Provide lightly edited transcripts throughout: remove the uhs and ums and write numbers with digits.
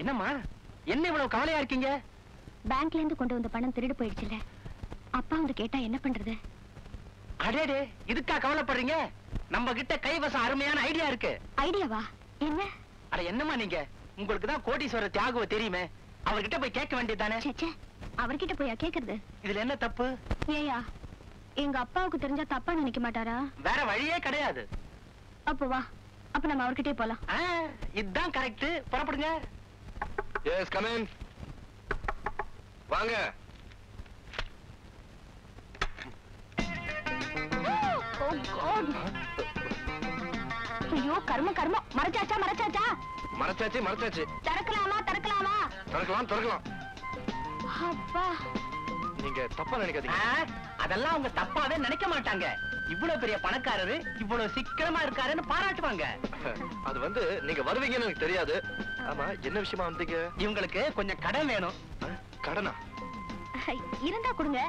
என்னம்மா, என்ன இவ்வளவு கவலையா இருக்கீங்க? பேங்க்ல இருந்து கொண்டு வந்த பணம் திருடு போயிடுச்சுல, அப்பா வந்து கேட்டா என்ன பண்றது? அடேடே, இதுக்கா கவலைப்படுறீங்க? நம்ம கிட்ட கைவசம் அருமையான ஐடியா இருக்கு. ஐடியாவா? என்ன? அட என்னம்மா நீங்க, உங்களுக்கு தான் கோடீஸ்வரர் தியாகுவ தெரியுமே, அவர்கிட்ட போய் கேட்க வேண்டியதானே? அவர்கிட்ட போயா கேக்குறது? இதுல என்ன தப்பு? ஏயா, எங்க அப்பாவுக்கு தெரிஞ்சா தப்பா நினைக்க மாட்டாரா? வேற வழியே கிடையாது. அப்போ வா, அப்ப நம்ம அவர்கிட்டே போலாம். இதுதான் கரெக்ட், புறப்படுங்க. Yes, come in. வாங்க. Oh God. ஐயோ கர்ம கர்ம, மறச்சாச்சா மறச்சாச்சா? மறச்சாச்சு மறச்சாச்சு. தரக்கலாமா தரக்கலாமா? தரக்கலாம் தரக்கலாம். அப்பா நீங்க தப்பா நினைக்காதீங்க. அதெல்லாம் அவங்க தப்பாவே நினைக்க மாட்டாங்க. இவ்வளவு பெரிய பணக்காரரு இவ்வளவு சிக்கனமா இருக்காருன்னு பாராட்டுவாங்க. அது வந்து நீங்க வருவீங்கன்னு எனக்கு தெரியாது. ஆமா, என்ன விஷயமா வந்தீங்க? இவங்களுக்கு கொஞ்சம் கடன் வேணும். கடனா? இருந்தா கொடுங்க,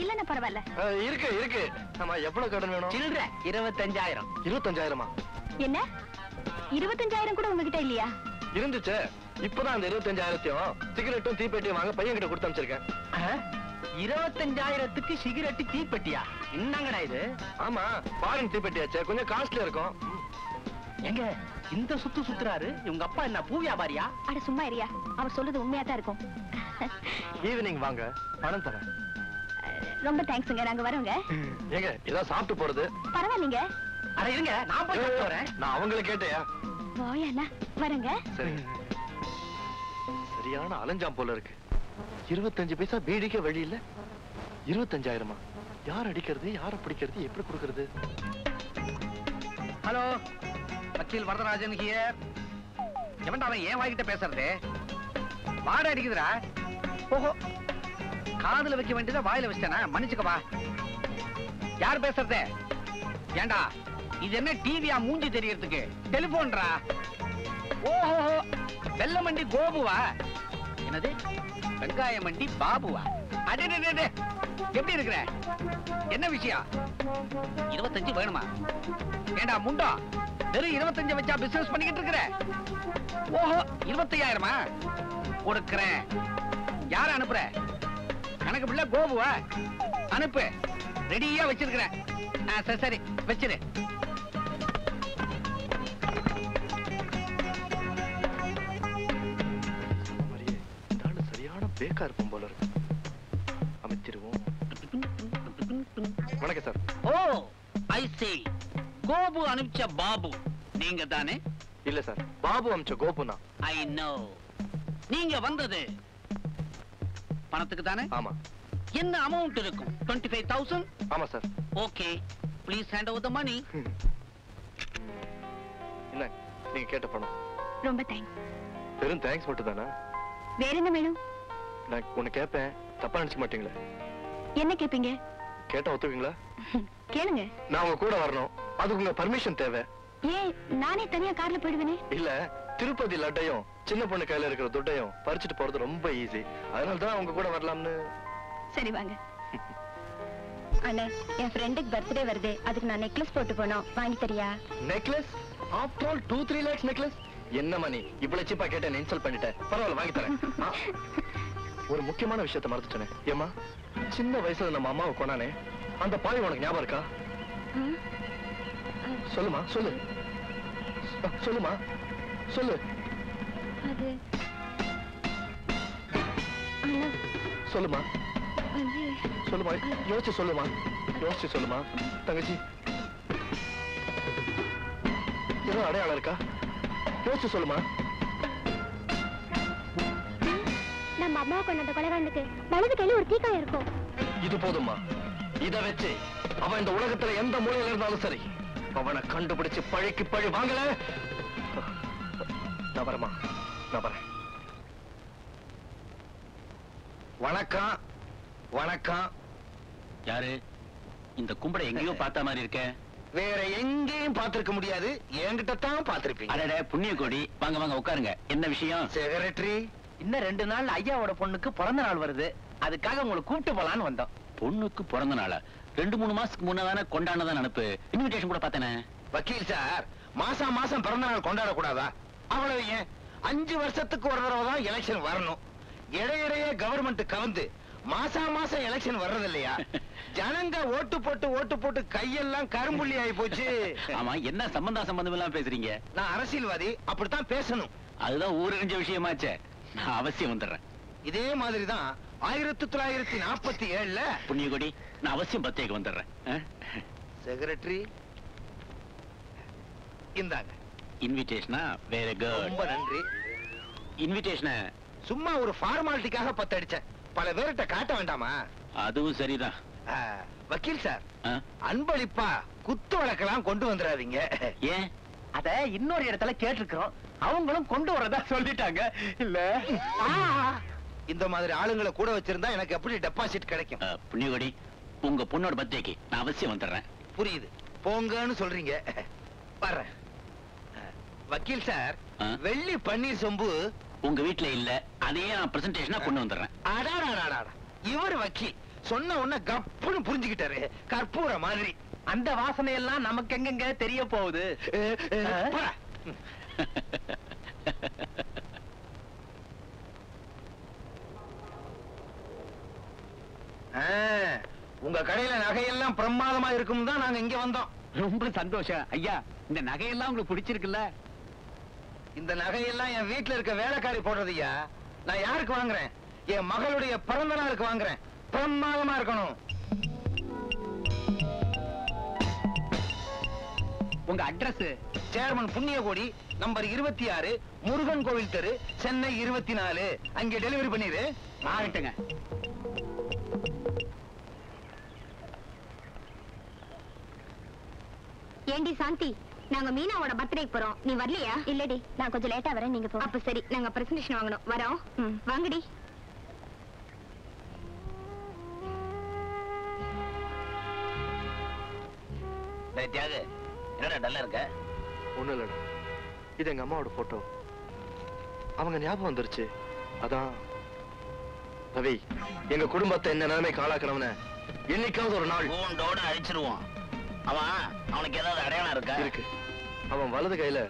இல்லன்னா பரவாயில்ல. இருக்கு இருக்கு. ஆமா, எவ்வளவு கடன் வேணும்? சில்ற 25,000. 25,000மா? என்ன 25,000 கூட உங்ககிட்ட இல்லையா? இருந்துச்சு. இப்பதான் அந்த 25,000 சிகரெட்டும் தீப்பெட்டியும் வாங்க பையன் கிட்ட கொடுத்து அனுப்பிச்சிருக்கேன். 25,000க்கு சிகரெட்டு தீப்பெட்டியா? என்னங்கடா இது? ஆமா, பாரின் தீப்பெட்டியாச்சே, கொஞ்சம் காஸ்ட்லியா இருக்கும். எங்க இந்த சுத்து சுத்துறாரு இவங்க அப்பா? என்ன பூ வியாபாரியா? அட சும்மா இரியா, அவர் சொல்றது உண்மையா தான் இருக்கும். ஈவினிங் வாங்க, பணம் தரேன். ரொம்ப தேங்க்ஸ்ங்க, நாங்க வரோங்க. ஏங்க இதான் சாப்பிட்டு போறது? பரவாயில்லைங்க. அட இருங்க, நான் போய் சாப்பிட்டு வரேன். நான் அவங்கள கேட்டேயா? போயண்ணா வரங்க. சரிங்க. சரியான அலஞ்சாம் போல இருக்கு. 25 பைசா பீடிக்க வழி இல்ல. 25,000மா? யார் அடிக்கிறது, யாரை பிடிக்கிறது, எப்படி கொடுக்கறது? ஹலோ, வக்கீல் வரதராஜன் ஹியர். எவன்டா அவன்? ஏன் வாய்கிட்ட பேசுறது? வாடை அடிக்குதுடா. ஓஹோ, காதுல வைக்க வேண்டியதா வாயில வச்சேனா, மன்னிச்சுக்கவா. யார் பேசுறது? ஏண்டா இது என்ன டிவியா மூஞ்சி தெரியறதுக்கு? டெலிபோன்ரா. ஓஹோ, வெள்ளமண்டி கோபுவா? என்னது, வெங்காய மண்டி பாபுவா? அடே, எப்படி இருக்கிற? என்ன விஷயம்? 25 வேணுமா? ஏண்டா முண்டா, வெறும் 25 வச்சா பிசினஸ் பண்ணிக்கிட்டு இருக்கிற? ஓஹோ, 25,000மா? கொடுக்கிறேன். யார அனுப்புற? கணக்கு பிள்ளை கோபுவா? அனுப்பு, ரெடியா வச்சிருக்கிறேன். சரி சரி, வச்சிரு. பேக்கா இருக்கும் போல இருக்கு. அமைச்சிருவோம். வணக்கம் sir. Oh I see, Gopu அனுப்பிச்ச பாபு நீங்க தானே? இல்ல சார், பாபு அனுப்பிச்ச கோபு தான். I know. நீங்க வந்தது பணத்துக்கு தானே? ஆமா. என்ன அமௌண்ட் இருக்கும்? 25,000. ஆமா sir. Okay, please hand over the money. இல்ல, நீங்க கேட்ட பணம். ரொம்ப தேங்க்ஸ். வெறும் தேங்க்ஸ் மட்டும் தானா? வேற என்ன வேணும்? நான் உன்னை கேட்பேன், தப்பா நினைச்சு மாட்டீங்களா? என்ன கேட்பீங்க? கேட்டா ஒத்துவீங்களா? கேளுங்க. நான் உங்க கூட வரணும், அதுக்கு உங்க பர்மிஷன் தேவை. ஏன், நானே தனியா கார்ல போயிடுவேனே? இல்ல, திருப்பதி லட்டையும் சின்ன பொண்ணு கையில இருக்கிற துட்டையும் பறிச்சுட்டு போறது ரொம்ப ஈஸி, அதனால தான் உங்க கூட வரலாம்னு. சரி வாங்க. அண்ணா, என் ஃப்ரெண்டுக்கு பர்த்டே வருது, அதுக்கு நான் நெக்லஸ் போட்டு போனோம், வாங்கி தரியா? Necklace? After all 2-3 lakhs necklace? என்ன மணி இவ்வளவு சீப்பா கேட்டேன்னு இன்சல்ட் பண்ணிட்டேன். பரவாயில்ல, வாங்கி தரேன். ஒரு முக்கியமான விஷயத்தை மறந்துட்டேனே. ஏமா, சின்ன வயசுல நம்ம அம்மாவை கொண்டானே, அந்த பாய் உனக்கு ஞாபகம் இருக்கா? சொல்லுமா, சொல்லு. சொல்லுமா, சொல்லு. சொல்லுமா, சொல்லுமா, யோசிச்சு சொல்லுமா, யோசிச்சு சொல்லுமா. தங்கச்சி, ஏதோ அடையாளம் இருக்கா? யோசிச்சு சொல்லுமா. நம்ம அம்மா கொண்ட கொலைகாண்டுக்கு வலது கையில ஒரு தீக்காய் இருக்கும். இது போதுமா? இத வச்சு அவன் இந்த உலகத்துல எந்த மூலையில இருந்தாலும் சரி, அவனை கண்டுபிடிச்சு பழிக்கு பழி வாங்கல. நபரமா, நபர. வணக்கம் வணக்கம். யாரு? இந்த கும்படை எங்கேயோ பார்த்த மாதிரி இருக்க. வேற எங்கேயும் பார்த்திருக்க முடியாது, என்கிட்ட தான் பார்த்திருப்பீங்க. அடடே புண்ணிய கோடி. வாங்க வாங்க, உட்காருங்க. என்ன விஷயம்? செக்ரட்டரி, இன்னும் 2 நாள் ஐயாவோட பொண்ணுக்கு பிறந்த நாள் வருது, அதுக்காக உங்களை கூப்பிட்டு போலான்னு வந்தோம். பொண்ணுக்கு பிறந்த நாளா? 2-3 மாசத்துக்கு முன்னதான கொண்டாடுதான் நினைப்பு. இன்விடேஷன் கூட பார்த்தேனே. வக்கீல் சார், மாசம் மாசம் பிறந்த நாள் கொண்டாடக்கூடாதா? அவ்வளவு ஏன், 5 வருஷத்துக்கு ஒரு தடவை தான் எலெக்ஷன் வரணும். இடையிடையே கவர்மெண்ட் கலந்து மாசா மாசம் எலெக்ஷன் வர்றது இல்லையா? ஜனங்க ஓட்டு போட்டு கையெல்லாம் கரும்புள்ளி ஆகி போச்சு. ஆமா, என்ன சம்பந்தம் எல்லாம் பேசுறீங்க? நான் அரசியல்வாதி, அப்படித்தான் பேசணும். அதுதான் ஊரறிஞ்ச விஷயமாச்சே, நான் அவசியம் வந்துடுறேன். இதே மாதிரிதான் 1947 புண்ணியகுடி, நான் அவசியம் பத்தேக்கு வந்துடுறேன். செக்ரட்டரி இந்தாங்க இன்விடேஷனா. வேற ரொம்ப நன்றி. இன்விடேஷன சும்மா ஒரு ஃபார்மாலிட்டிக்காக பத்தடிச்சேன், பல பேர்கிட்ட காட்ட வேண்டாமா? அதுவும் சரிதான். வக்கீல் சார், அன்பளிப்பா குத்து வழக்கெல்லாம் கொண்டு வந்துடாதீங்க. ஏன்? அத இன்னொரு இடத்துல கேட்டிருக்கிறோம், அவங்களும் கொண்டு வரதா சொல்லிட்டாங்க. இல்ல இந்த மாதிரி ஆளுங்களை கூட வச்சிருந்தா எனக்கு எப்படி டெபாசிட் கிடைக்கும்? புண்ணியகுடி, உங்க பொண்ணோட பர்த்டேக்கு நான் அவசியம் வந்துடுறேன். புரியுது, போங்கன்னு சொல்றீங்க, வர்றேன். வக்கீல் சார், வெள்ளி பன்னீர் சொம்பு உங்க வீட்டுல இல்ல, அதையே நான் பிரசன்டேஷனா கொண்டு வந்துடுறேன். அடாடாடாடா, இவர் வக்கீல் சொன்ன உடனே கப்புன்னு புரிஞ்சுக்கிட்டாரு, கற்பூர மாதிரி. அந்த வாசனை எல்லாம் நமக்கு எங்கெங்க தெரிய போகுது. உங்க கடையில நகையெல்லாம் பிரமாதமா இருக்கும் தான் நாங்க இங்க வந்தோம். ரொம்ப சந்தோஷம் ஐயா. இந்த நகையெல்லாம் உங்களுக்கு பிடிச்சிருக்குல்ல? இந்த நகையெல்லாம் என் வீட்டுல இருக்க வேலைக்காரி போடுறதுயா. நான் யாருக்கு வாங்குறேன்? என் மகளுடைய பிறந்த நாளுக்கு வாங்குறேன். பிரமாதமா இருக்கணும். உங்க address? Chairman Punniyakodi, number 26, Murugan கோவில் தெரு, சென்னை 24. அங்கே டெலிவரி பண்ணிடு. ஆகட்டுங்க. ஏண்டி சாந்தி, நாங்க மீனாவோட பர்த்டேக்கு போறோம், நீ வரலையா? இல்லடி, நான் கொஞ்சம் லேட்டா வரேன், நீங்க போங்க. அப்ப சரி, நாங்க பிரசன்டேஷன் வாங்கணும், வரோம். வாங்கடி. டேய் தியாகு, என்னடா டல்லா இருக்க? ஒண்ணு இல்லடா, இது எங்க அம்மாவோட போட்டோ, அவங்க ஞாபகம் வந்துருச்சு, அதான். ரவி, எங்க குடும்பத்தை என்ன நிலைமை காலாக்கணும்னு என்னைக்காவது ஒரு நாள் கூண்டோட அழிச்சிருவோம். அவன் அவனுக்கு ஏதாவது அடையாளம் இருக்கா? இருக்கு. அவன் வலது கையில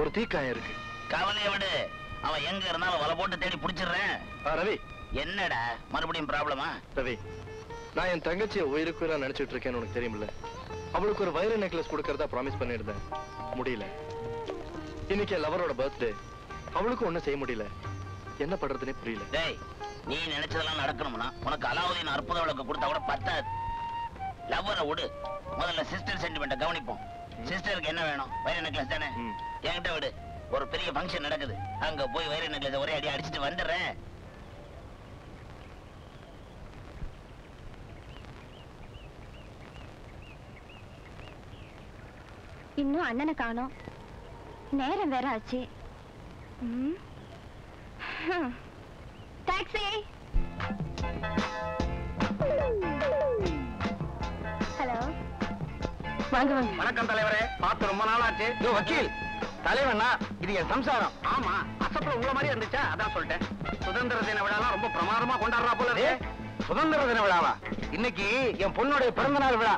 ஒரு தீக்காயம் இருக்கு. கவலைய விடு, அவன் எங்க இருந்தாலும் வலை போட்டு தேடி பிடிச்சிடுறேன். ரவி, என்னடா மறுபடியும் ப்ராப்ளமா? ரவி, நான் என் தங்கச்சியை உயிருக்குறா நினைச்சிட்டு இருக்கேன்னு உனக்கு தெரியுமில்ல. அவளுக்கு ஒரு வைர நெக்லஸ் கொடுக்கறதா ப்ராமிஸ் பண்ணிருந்தேன், முடியல. இன்னைக்கு என் லவரோட பர்த்டே, அவளுக்கு ஒன்னும் செய்ய முடியல, என்ன பண்றதுன்னே புரியல. டேய், நீ நினைச்சதெல்லாம் நடக்கணும்னா உனக்கு அலாவுதீன் அற்புத விளக்கு கொடுத்தா கூட பத்தாது. லவ்வரை விடு, முதல்ல சிஸ்டர் சென்டிமெண்ட்டை கவனிப்போம். சிஸ்டருக்கு என்ன வேணும்? வைர நெக்லஸ் தானே. என்கிட்ட விடு, ஒரு பெரிய ஃபங்க்ஷன் நடக்குது, அங்க போய் வைர நெக்லஸ் ஒரே அடி அடிச்சுட்டு வந்துடுறேன். இன்னும் அண்ணனை காணோம், நேரம் வேற ஆச்சு. டாக்ஸி. ஹலோ, வாங்க வாங்க. வணக்கம் தலைவரே, பார்த்து ரொம்ப நாளாச்சு. யோ வக்கீல், தலைவனா இது என் சம்சாரம். ஆமா, அசப்புல உள்ள மாதிரி இருந்துச்சா, அதான் சொல்லிட்டேன். சுதந்திர தின விழாலாம் ரொம்ப பிரமாதமா கொண்டாடுறா போல இருக்கு. சுதந்திர தின விழாவா? இன்னைக்கு என் பொண்ணுடைய பிறந்த நாள் விழா.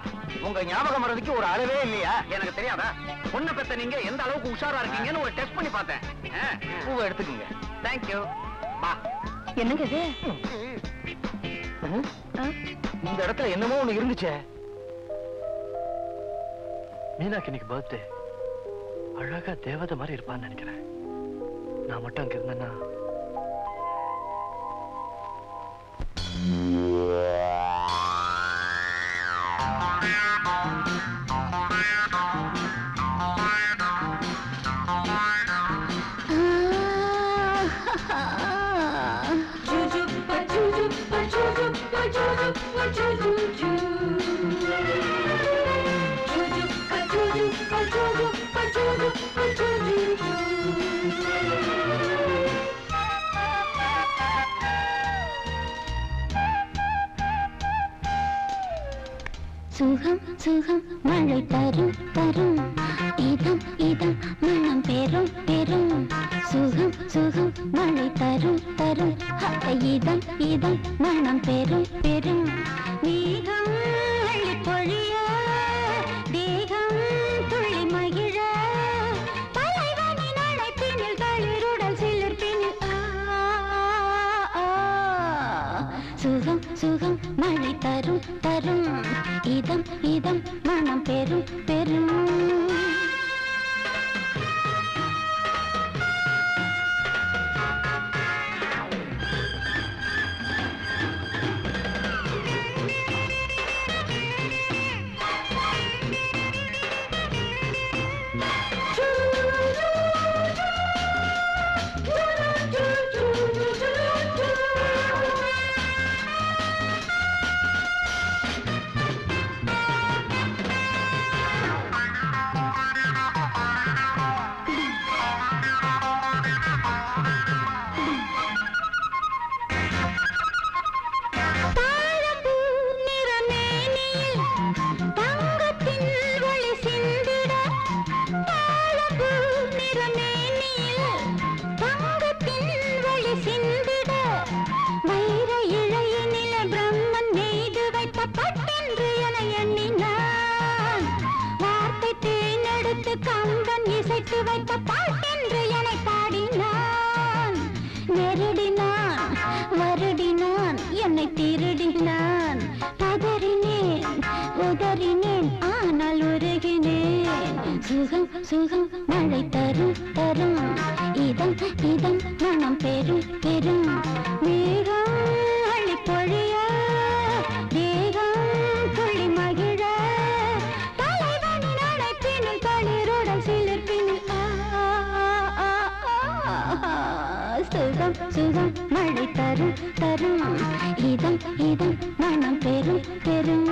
உங்க ஞாபகம் வர்றதுக்கு ஒரு அளவே இல்லையா? எனக்கு தெரியாதா? பொண்ணு பத்த நீங்க எந்த அளவுக்கு உஷாரா இருக்கீங்கன்னு ஒரு டெஸ்ட் பண்ணி பார்த்தேன். பூவை எடுத்துக்கோங்க. தேங்க்யூ. என்னங்க இது? இந்த இடத்துல என்னமோ ஒண்ணு இருந்துச்சே. மீனாக்கு இன்னைக்கு பர்த்டே, அழகா தேவதை மாதிரி இருப்பான்னு நினைக்கிறேன். நான் மட்டும் அங்க இருந்தேன்னா. சுகம் சுகம் மழை தரும் தரும், இதம் இதம் மனம் பெரும் பெரும். சுகம் சுகம் மழை தரும் தரும், இதம் இதம் மனம் பெரும் பெரும். மேகம் அள்ளி பொழிய, தேகம் துளி மகிழ, தலைவனின் அழைப்பினில் களிருடல் சில சுகம் மழை தரும் தரும் இதம் இதம் மனம் பெரும் பெரும் மேகம் அள்ளி பொழிய தேகம் துள்ளி மகிழ தலைவனி நடப்பினும் தளிருடன் சிலிர்ப்பினும் சுகம் சுகம் மழை தரும் தரும் இதம் இதம் மனம் பெரும் பெரும்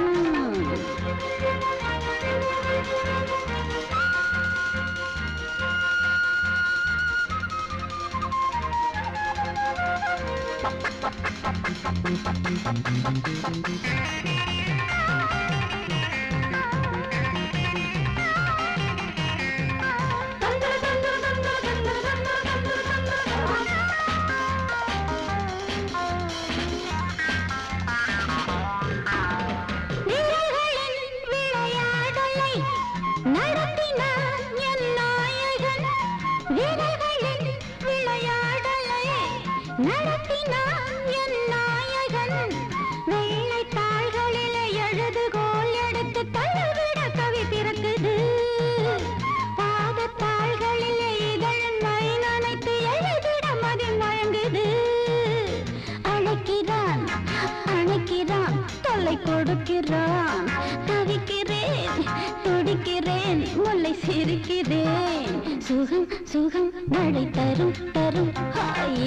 கொடுக்கிறான் தவிக்கிறேன் துடிக்கிறேன் முல்லை சிரிக்கிறேன் சுகம் சுகம் மழை தரும் தரும்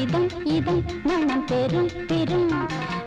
இதம் இதம் மனம் பெரும் பெரும்